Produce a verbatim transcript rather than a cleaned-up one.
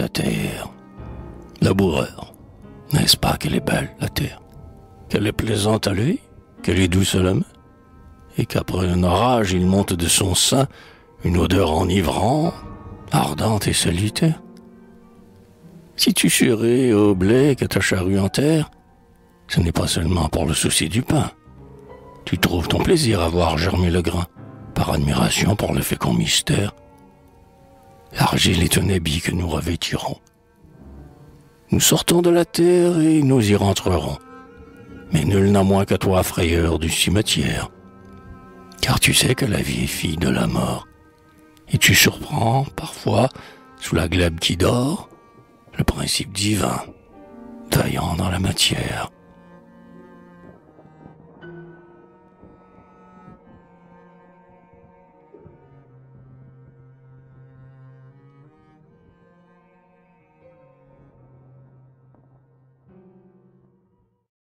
la terre. Laboureur, n'est-ce pas qu'elle est belle, la terre? Qu'elle est plaisante à lui, qu'elle est douce à l'homme, et qu'après un orage, il monte de son sein une odeur enivrante, ardente et salutaire. Si tu serais au blé qu'à ta charrue en terre, ce n'est pas seulement pour le souci du pain. Tu trouves ton plaisir à voir germer le grain, par admiration pour le fécond mystère. L'argile est un habit que nous revêtirons. Nous sortons de la terre et nous y rentrerons. Mais nul n'a moins qu'à toi frayeur du cimetière. Car tu sais que la vie est fille de la mort. Et tu surprends, parfois, sous la glèbe qui dort, le principe divin, taillant dans la matière.